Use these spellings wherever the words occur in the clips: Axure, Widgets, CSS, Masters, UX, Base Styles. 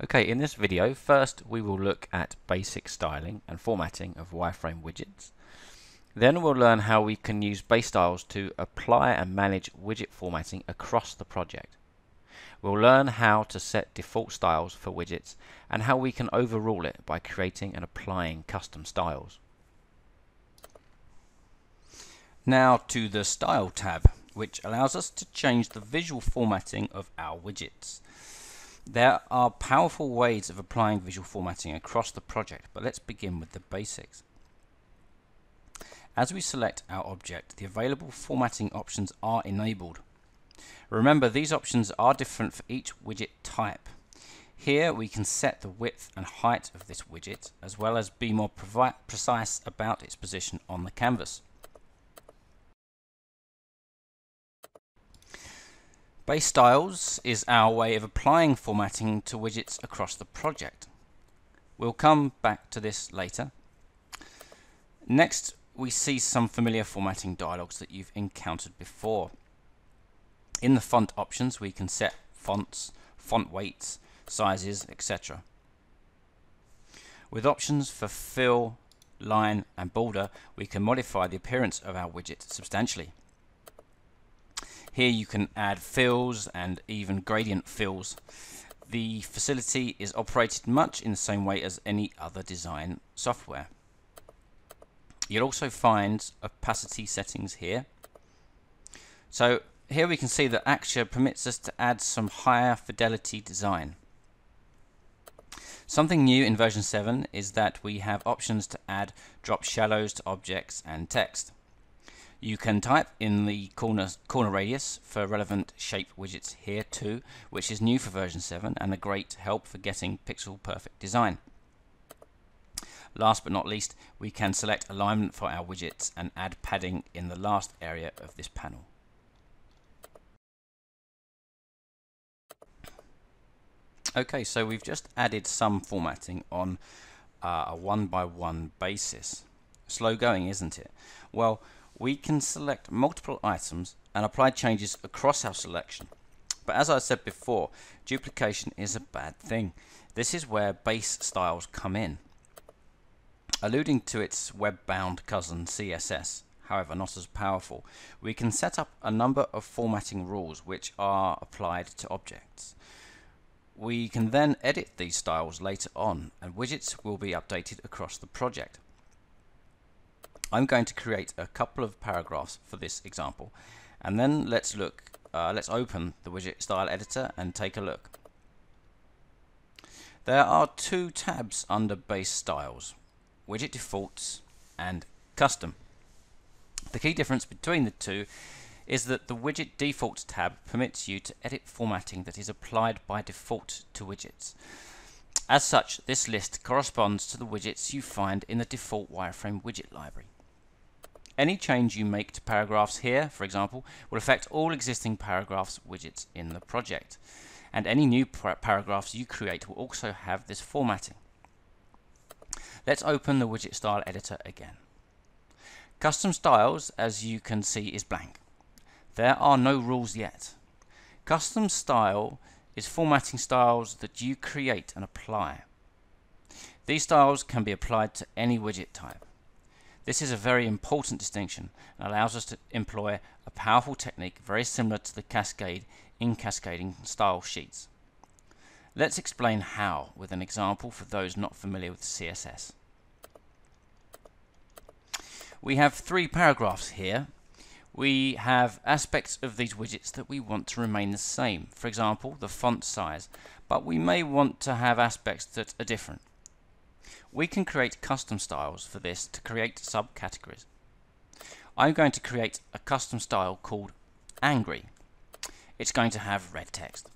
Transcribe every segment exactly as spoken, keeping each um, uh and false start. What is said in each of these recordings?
Okay, in this video, first we will look at basic styling and formatting of wireframe widgets. Then we'll learn how we can use base styles to apply and manage widget formatting across the project. We'll learn how to set default styles for widgets and how we can overrule it by creating and applying custom styles. Now to the Style tab, which allows us to change the visual formatting of our widgets. There are powerful ways of applying visual formatting across the project, but let's begin with the basics. As we select our object, the available formatting options are enabled. Remember, these options are different for each widget type. Here we can set the width and height of this widget, as well as be more precise about its position on the canvas. Base styles is our way of applying formatting to widgets across the project. We'll come back to this later. Next, we see some familiar formatting dialogues that you've encountered before. In the font options, we can set fonts, font weights, sizes, et cetera. With options for fill, line, and border, we can modify the appearance of our widget substantially. Here you can add fills and even gradient fills. The facility is operated much in the same way as any other design software. You'll also find opacity settings here. So here we can see that Axure permits us to add some higher fidelity design. Something new in version seven is that we have options to add drop shallows to objects and text. You can type in the corner, corner radius for relevant shape widgets here too, which is new for version seven and a great help for getting pixel perfect design. Last but not least, we can select alignment for our widgets and add padding in the last area of this panel. Okay, so we've just added some formatting on uh, a one by one basis. Slow going, isn't it? Well, we can select multiple items and apply changes across our selection. But as I said before, duplication is a bad thing. This is where base styles come in, alluding to its web-bound cousin C S S, however not as powerful. We can set up a number of formatting rules which are applied to objects. We can then edit these styles later on, and widgets will be updated across the project. I'm going to create a couple of paragraphs for this example, and then let's look. Uh, let's open the widget style editor and take a look. There are two tabs under base styles: widget defaults and custom. The key difference between the two is that the widget defaults tab permits you to edit formatting that is applied by default to widgets. As such, this list corresponds to the widgets you find in the default wireframe widget library. Any change you make to paragraphs here, for example, will affect all existing paragraphs widgets in the project, and any new paragraphs you create will also have this formatting. Let's open the widget style editor again. Custom styles, as you can see, is blank. There are no rules yet. Custom style is formatting styles that you create and apply. These styles can be applied to any widget type. This is a very important distinction and allows us to employ a powerful technique very similar to the cascade in cascading style sheets. Let's explain how with an example for those not familiar with C S S. We have three paragraphs here. We have aspects of these widgets that we want to remain the same, for example the font size, but we may want to have aspects that are different. We can create custom styles for this to create subcategories. I'm going to create a custom style called Angry. It's going to have red text.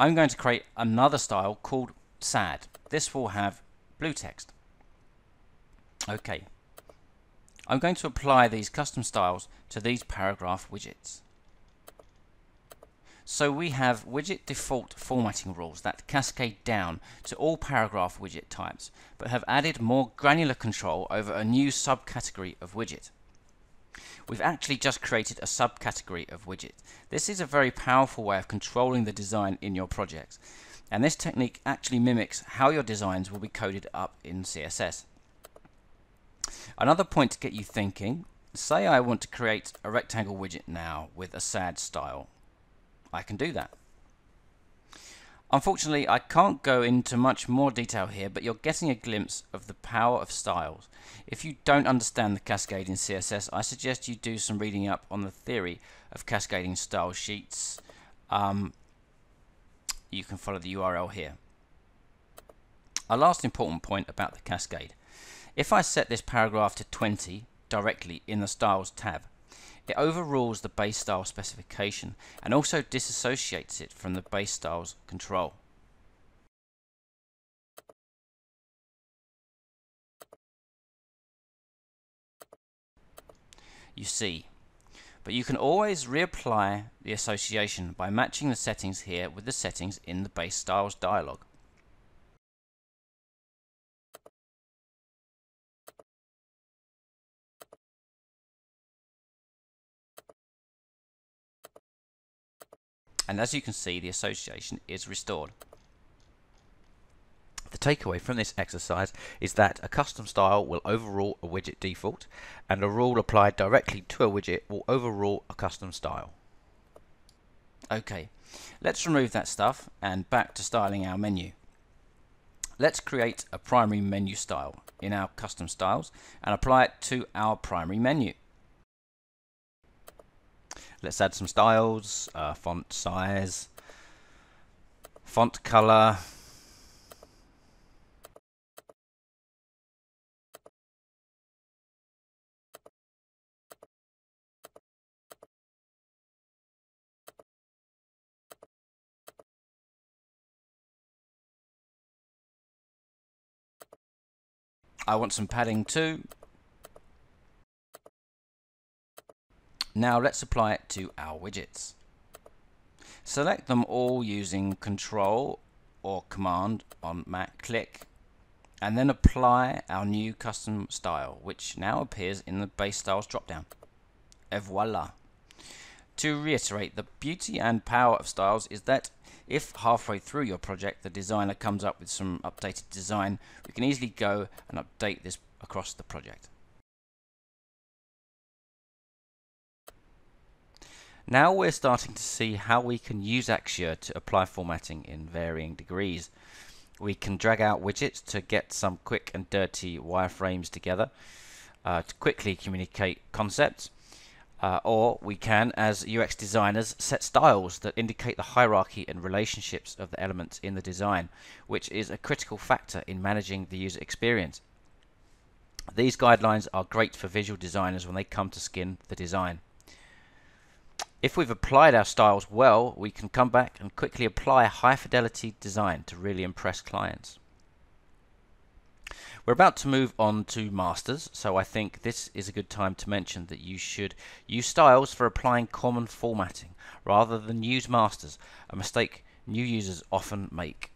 I'm going to create another style called Sad. This will have blue text. Okay. I'm going to apply these custom styles to these paragraph widgets. So we have widget default formatting rules that cascade down to all paragraph widget types, but have added more granular control over a new subcategory of widget. We've actually just created a subcategory of widget. This is a very powerful way of controlling the design in your projects. And this technique actually mimics how your designs will be coded up in C S S. Another point to get you thinking, say I want to create a rectangle widget now with a sad style. I can do that. Unfortunately, I can't go into much more detail here, but you're getting a glimpse of the power of styles. If you don't understand the cascade in C S S, I suggest you do some reading up on the theory of cascading style sheets. Um, you can follow the U R L here. Our last important point about the cascade. If I set this paragraph to twenty directly in the Styles tab, it overrules the base style specification and also disassociates it from the base styles control. You see, but you can always reapply the association by matching the settings here with the settings in the base styles dialog. And as you can see, the association is restored. The takeaway from this exercise is that a custom style will overrule a widget default, and a rule applied directly to a widget will overrule a custom style. Okay, let's remove that stuff and back to styling our menu. Let's create a primary menu style in our custom styles and apply it to our primary menu. Let's add some styles, uh, font size, font color, I want some padding too. Now let's apply it to our widgets. Select them all using Control or Command on Mac, click, and then apply our new custom style, which now appears in the Base Styles dropdown. Et voila! To reiterate, the beauty and power of styles is that if halfway through your project the designer comes up with some updated design, we can easily go and update this across the project. Now we're starting to see how we can use Axure to apply formatting in varying degrees. We can drag out widgets to get some quick and dirty wireframes together, uh, to quickly communicate concepts, uh, or we can, as U X designers, set styles that indicate the hierarchy and relationships of the elements in the design, which is a critical factor in managing the user experience. These guidelines are great for visual designers when they come to skin the design. If we've applied our styles well, we can come back and quickly apply high fidelity design to really impress clients. We're about to move on to masters, so I think this is a good time to mention that you should use styles for applying common formatting rather than use masters, a mistake new users often make.